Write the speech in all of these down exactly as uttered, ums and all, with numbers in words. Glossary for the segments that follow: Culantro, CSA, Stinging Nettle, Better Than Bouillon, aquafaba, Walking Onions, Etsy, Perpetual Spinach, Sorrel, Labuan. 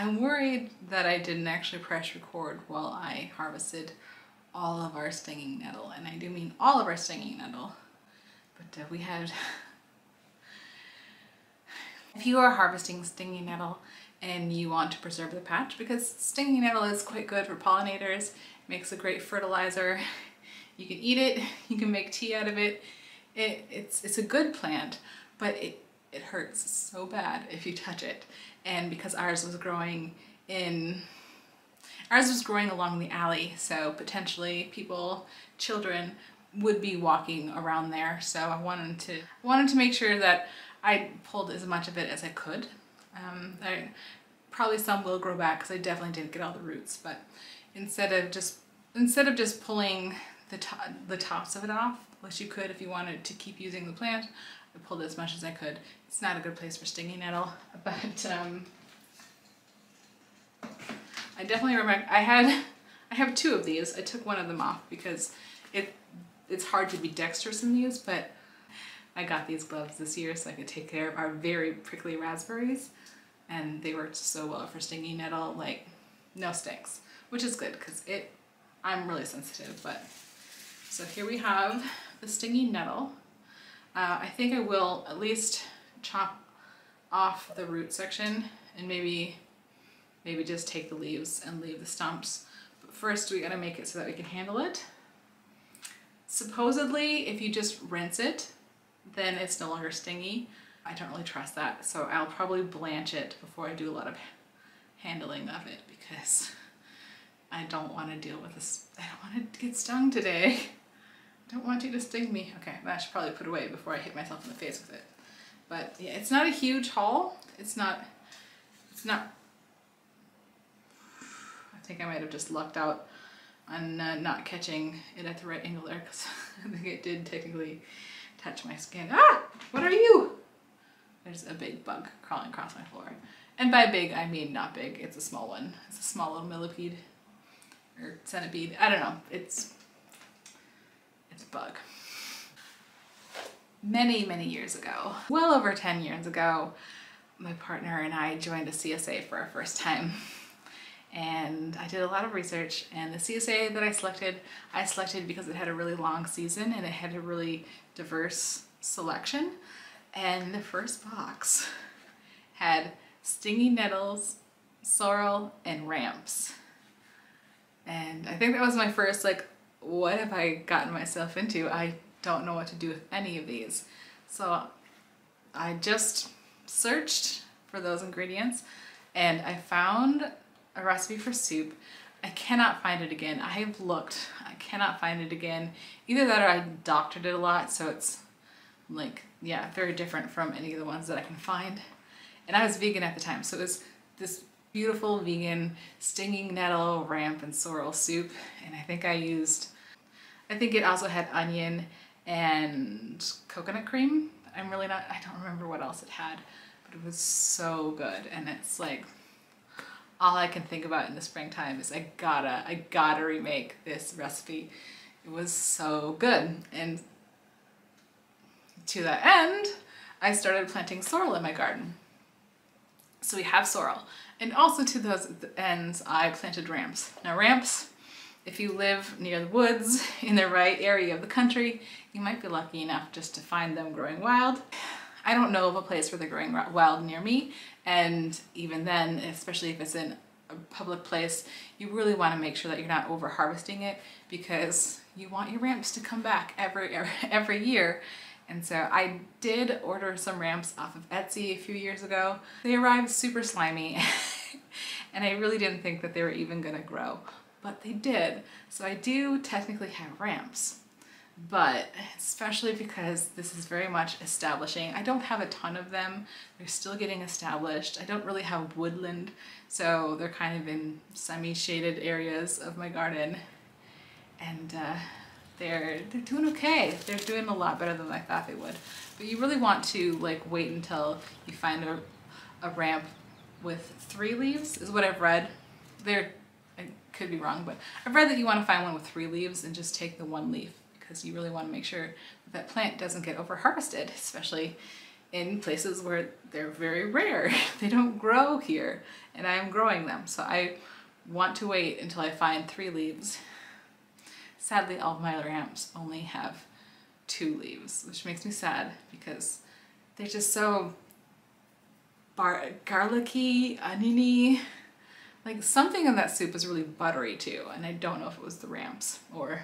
I'm worried that I didn't actually press record while I harvested all of our stinging nettle, and I do mean all of our stinging nettle, but uh, we had... If you are harvesting stinging nettle and you want to preserve the patch, because stinging nettle is quite good for pollinators, it makes a great fertilizer, you can eat it, you can make tea out of it, it it's, it's a good plant, but it, it hurts so bad if you touch it. And because ours was growing in, ours was growing along the alley, so potentially people, children, would be walking around there, so I wanted to, wanted to make sure that I pulled as much of it as I could. Um, I, probably some will grow back because I definitely didn't get all the roots, but instead of just instead of just pulling the, to the tops of it off, which you could if you wanted to keep using the plant, I pulled as much as I could. It's not a good place for stinging nettle, but um, I definitely remember I had I have two of these. I took one of them off because it it's hard to be dexterous in these, but I got these gloves this year so I could take care of our very prickly raspberries, and they worked so well for stinging nettle, like no stings, which is good because it, I'm really sensitive. But so here we have the stinging nettle. Uh, I think I will at least chop off the root section and maybe, maybe just take the leaves and leave the stumps. But first we gotta make it so that we can handle it. Supposedly, if you just rinse it, then it's no longer stingy. I don't really trust that, so I'll probably blanch it before I do a lot of handling of it because I don't want to deal with this. I don't want to get stung today. I don't want you to sting me. Okay, I should probably put it away before I hit myself in the face with it. But yeah, it's not a huge haul. It's not, it's not, I think I might have just lucked out on uh, not catching it at the right angle there because I think it did technically touch my skin. Ah! What are you? There's a big bug crawling across my floor. And by big, I mean not big. It's a small one. It's a small little millipede or centipede. I don't know. It's, it's a bug. Many, many years ago, well over ten years ago, my partner and I joined a C S A for our first time. And I did a lot of research, and the C S A that I selected, I selected because it had a really long season and it had a really diverse selection. And the first box had stinging nettles, sorrel, and ramps. And I think that was my first, like, what have I gotten myself into? I don't know what to do with any of these. So I just searched for those ingredients and I found a recipe for soup. I cannot find it again. I have looked. I cannot find it again. Either that or I doctored it a lot, so it's like, yeah, very different from any of the ones that I can find. And I was vegan at the time, so it was this beautiful vegan stinging nettle, ramp, and sorrel soup. And I think I used, I think it also had onion and coconut cream. I'm really not, I don't remember what else it had, but it was so good. And it's like, all I can think about in the springtime is I gotta, I gotta remake this recipe. It was so good. And to that end, I started planting sorrel in my garden. So we have sorrel. And also to those ends, I planted ramps. Now ramps, if you live near the woods in the right area of the country, you might be lucky enough just to find them growing wild. I don't know of a place where they're growing wild near me, and even then, especially if it's in a public place, you really want to make sure that you're not over harvesting it because you want your ramps to come back every every year. And so I did order some ramps off of Etsy a few years ago. They arrived super slimy and I really didn't think that they were even gonna grow, but they did. So I do technically have ramps. But especially because this is very much establishing. I don't have a ton of them. They're still getting established. I don't really have woodland, so they're kind of in semi-shaded areas of my garden. And uh, they're, they're doing okay. They're doing a lot better than I thought they would. But you really want to like wait until you find a, a ramp with three leaves, is what I've read. They're, I could be wrong, but I've read that you want to find one with three leaves and just take the one leaf, because you really want to make sure that, that plant doesn't get over harvested, especially in places where they're very rare. They don't grow here, and I'm growing them. So I want to wait until I find three leaves. Sadly, all of my ramps only have two leaves, which makes me sad because they're just so bar garlicky, oniony. Like something in that soup is really buttery too, and I don't know if it was the ramps or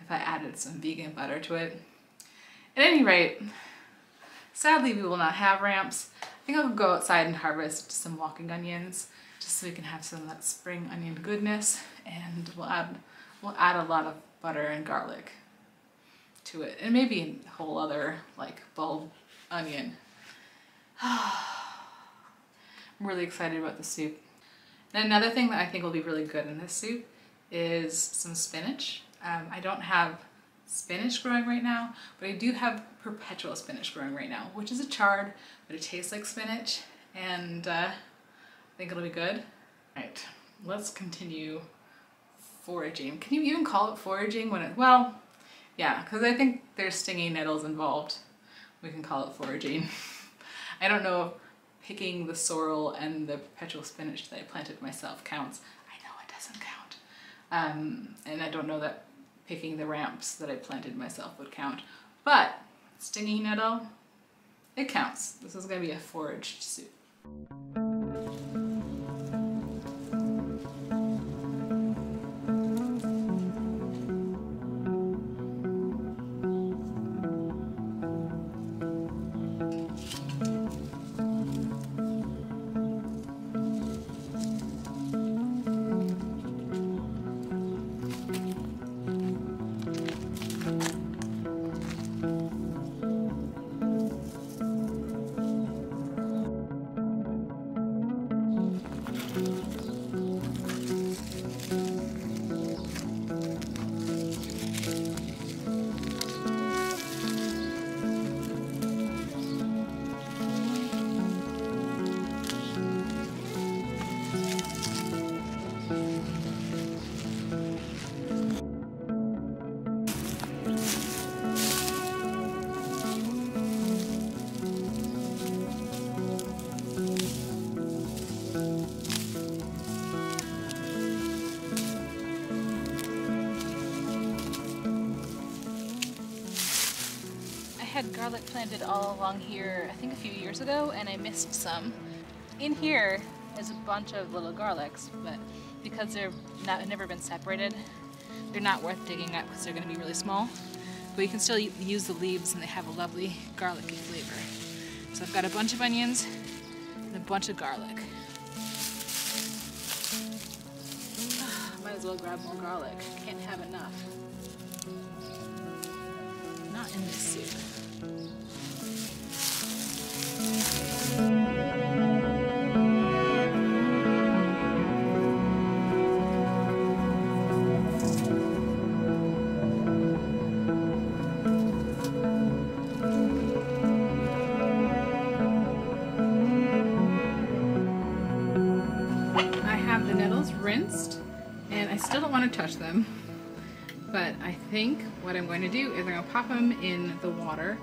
if I added some vegan butter to it. At any rate, sadly we will not have ramps. I think I'll go outside and harvest some walking onions just so we can have some of that spring onion goodness, and we'll add, we'll add a lot of butter and garlic to it, and maybe a whole other like bulb onion. I'm really excited about the soup. And another thing that I think will be really good in this soup is some spinach. Um, I don't have spinach growing right now, but I do have perpetual spinach growing right now, which is a chard, but it tastes like spinach, and uh, I think it'll be good. All right, let's continue foraging. Can you even call it foraging when it, well, yeah, because I think there's stinging nettles involved. We can call it foraging. I don't know if picking the sorrel and the perpetual spinach that I planted myself counts. I know it doesn't count. Um, and I don't know that picking the ramps that I planted myself would count. But stinging nettle, it counts. This is going to be a foraged soup. Had garlic planted all along here, I think a few years ago, and I missed some. In here is a bunch of little garlics, but because they're not never been separated, they're not worth digging up because they're going to be really small. But you can still use the leaves, and they have a lovely garlicky flavor. So I've got a bunch of onions and a bunch of garlic. Might as well grab more garlic. Can't have enough. Not in this soup. Touch them, but I think what I'm going to do is I'm going to pop them in the water.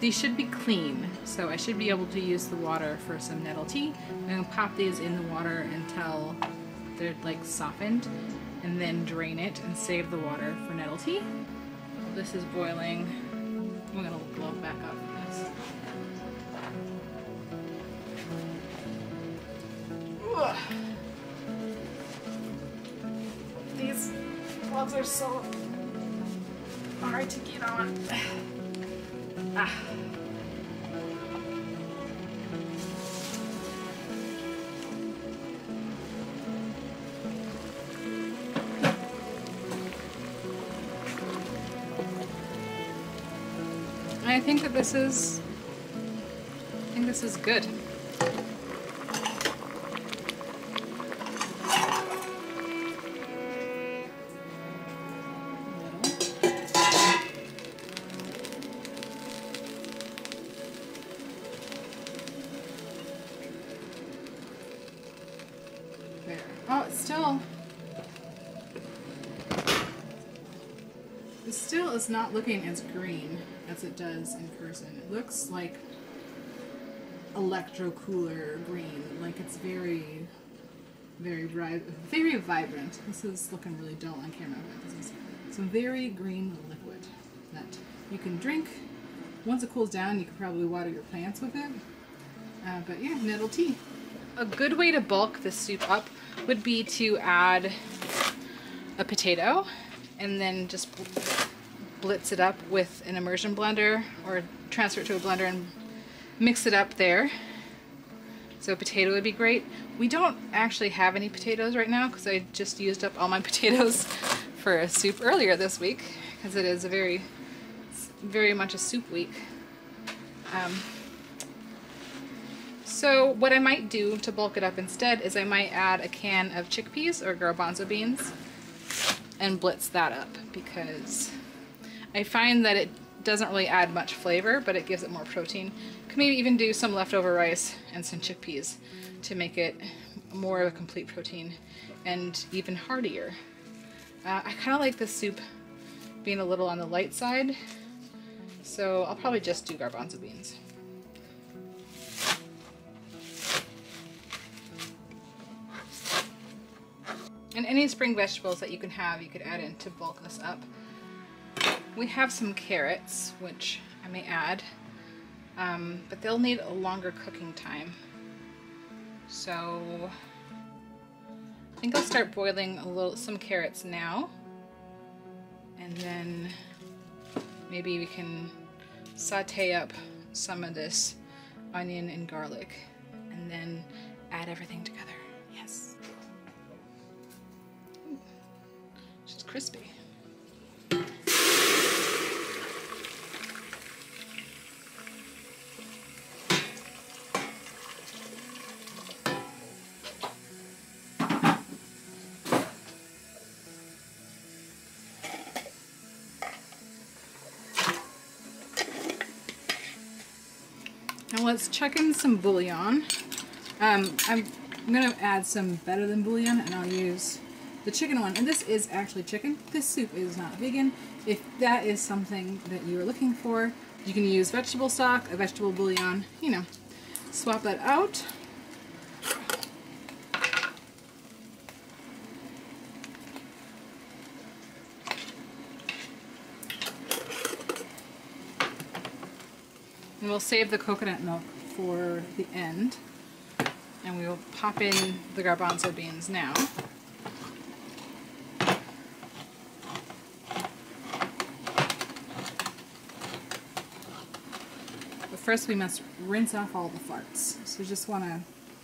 These should be clean, so I should be able to use the water for some nettle tea. I'm going to pop these in the water until they're like softened, and then drain it and save the water for nettle tea. This is boiling. I'm going to blow it back up. Ugh. These gloves are so hard to get on. Ah. I think that this is, I think this is good. It's not looking as green as it does in person. It looks like electro cooler green. Like, it's very, very bright, very vibrant. This is looking really dull on camera, but this is, it's a very green liquid that you can drink. Once it cools down, you can probably water your plants with it. Uh, but yeah, nettle tea. A good way to bulk this soup up would be to add a potato and then just blitz it up with an immersion blender, or transfer it to a blender and mix it up there. So a potato would be great. We don't actually have any potatoes right now because I just used up all my potatoes for a soup earlier this week, because it is a very, very much a soup week. Um, so what I might do to bulk it up instead is I might add a can of chickpeas or garbanzo beans and blitz that up, because I find that it doesn't really add much flavor, but it gives it more protein. Could maybe even do some leftover rice and some chickpeas to make it more of a complete protein and even heartier. Uh, I kind of like this soup being a little on the light side, so I'll probably just do garbanzo beans. And any spring vegetables that you can have, you could add in to bulk this up. We have some carrots, which I may add, um, but they'll need a longer cooking time. So I think I'll start boiling a little, some carrots now, and then maybe we can saute up some of this onion and garlic, and then add everything together. Yes, ooh, just crispy. Let's chuck in some bouillon. Um, I'm, I'm going to add some Better Than Bouillon, and I'll use the chicken one. And this is actually chicken. This soup is not vegan. If that is something that you are looking for, you can use vegetable stock, a vegetable bouillon, you know, swap that out. We'll save the coconut milk for the end, and we will pop in the garbanzo beans now. But first we must rinse off all the farts. So you just want to,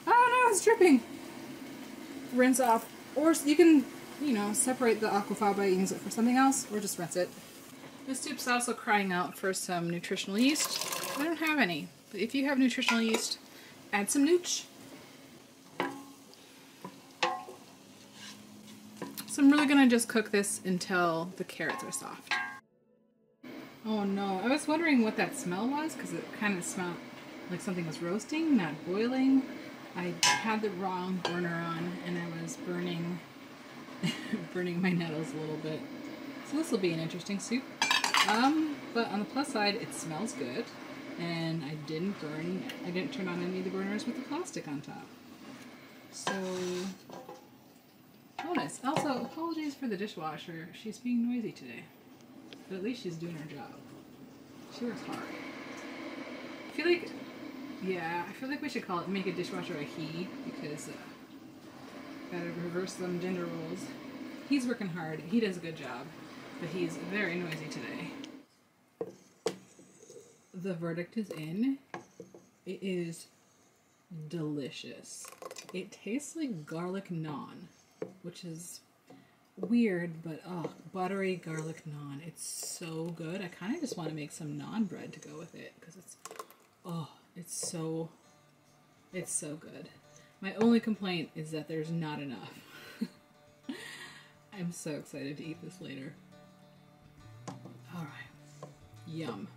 oh no, it's dripping! Rinse off, or you can, you know, separate the aquafaba and use it for something else, or just rinse it. This soup's also crying out for some nutritional yeast. I don't have any, but if you have nutritional yeast, add some nooch. So I'm really going to just cook this until the carrots are soft. Oh no, I was wondering what that smell was, because it kind of smelled like something was roasting, not boiling. I had the wrong burner on, and I was burning, burning my nettles a little bit. So this will be an interesting soup. Um, but on the plus side, it smells good. And I didn't burn, I didn't turn on any of the burners with the plastic on top. So, bonus. Also, apologies for the dishwasher. She's being noisy today. But at least she's doing her job. She works hard. I feel like, yeah, I feel like we should call it, make a dishwasher a he, because uh, gotta reverse them gender roles. He's working hard, he does a good job, but he's very noisy today. The verdict is in. It is delicious. It tastes like garlic naan, which is weird, but oh, buttery garlic naan. It's so good. I kind of just want to make some naan bread to go with it, because it's, oh, it's so, it's so good. My only complaint is that there's not enough. I'm so excited to eat this later. All right, yum.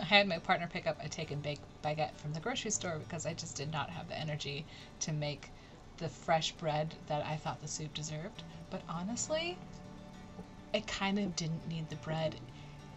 I had my partner pick up a take and bake baguette from the grocery store because I just did not have the energy to make the fresh bread that I thought the soup deserved. But honestly, I kind of didn't need the bread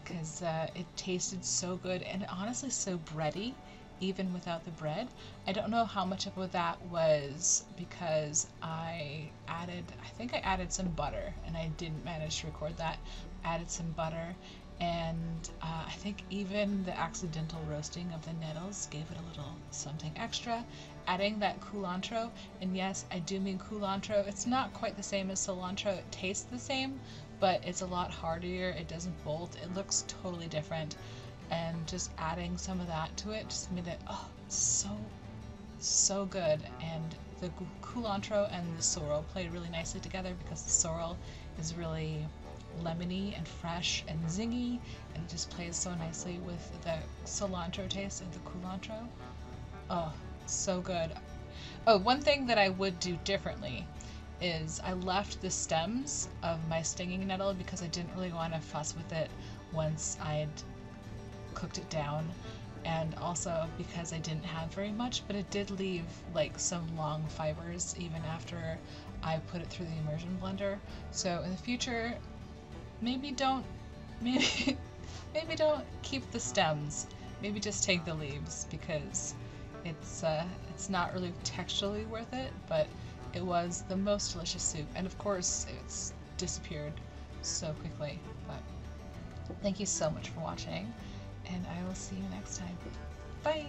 because uh, it tasted so good and honestly so bready even without the bread. I don't know how much of that was because I added, I think I added some butter and I didn't manage to record that. Added some butter, and uh, I think even the accidental roasting of the nettles gave it a little something extra. Adding that culantro, and yes, I do mean culantro. It's not quite the same as cilantro. It tastes the same, but it's a lot heartier. It doesn't bolt. It looks totally different. And just adding some of that to it just made it, oh, so, so good. And the culantro and the sorrel play really nicely together because the sorrel is really lemony and fresh and zingy, and it just plays so nicely with the cilantro taste of the culantro. Oh, so good. Oh, one thing that I would do differently is I left the stems of my stinging nettle because I didn't really want to fuss with it once I had cooked it down, and also because I didn't have very much, but it did leave like some long fibers even after I put it through the immersion blender. So in the future, maybe don't maybe maybe don't keep the stems, maybe just take the leaves, because it's uh, it's not really texturally worth it, but it was the most delicious soup, and of course it's disappeared so quickly. But thank you so much for watching, and I will see you next time. Bye!